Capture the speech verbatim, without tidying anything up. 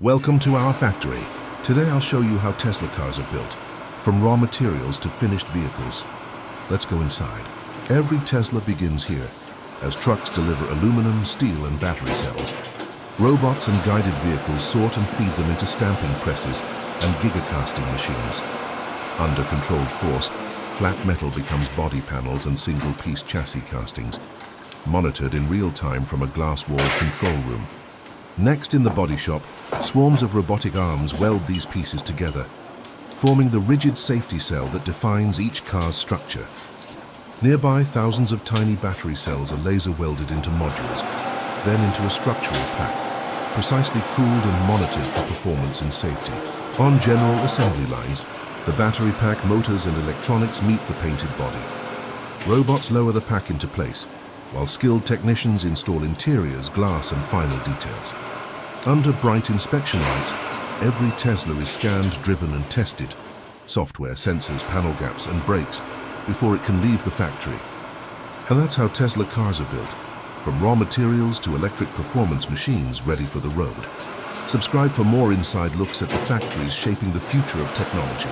Welcome to our factory. Today I'll show you how Tesla cars are built, from raw materials to finished vehicles. Let's go inside. Every Tesla begins here, as trucks deliver aluminum, steel and battery cells. Robots and guided vehicles sort and feed them into stamping presses and gigacasting machines. Under controlled force, flat metal becomes body panels and single-piece chassis castings, monitored in real time from a glass-walled control room. Next in the body shop, swarms of robotic arms weld these pieces together, forming the rigid safety cell that defines each car's structure. Nearby, thousands of tiny battery cells are laser welded into modules, then into a structural pack, precisely cooled and monitored for performance and safety. On general assembly lines, the battery pack, motors and electronics meet the painted body. Robots lower the pack into place, while skilled technicians install interiors, glass and final details. Under bright inspection lights, every Tesla is scanned, driven and tested. Software sensors, panel gaps and brakes before it can leave the factory. And that's how Tesla cars are built, from raw materials to electric performance machines ready for the road. Subscribe for more inside looks at the factories shaping the future of technology.